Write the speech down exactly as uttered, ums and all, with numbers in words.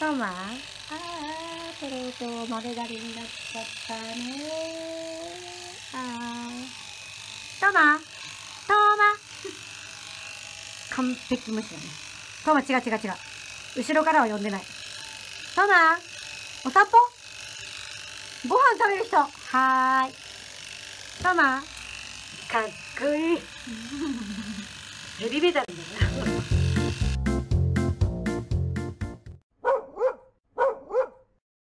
トマ、ああ、プレートを丸刈りになっちゃったねー。あー。トマ、トマ。完璧無視だね。トマ、違う違う違う。後ろからは呼んでない。トマ、お散歩？ご飯食べる人。はーい。トマ、かっこいい。ヘビメタルだな。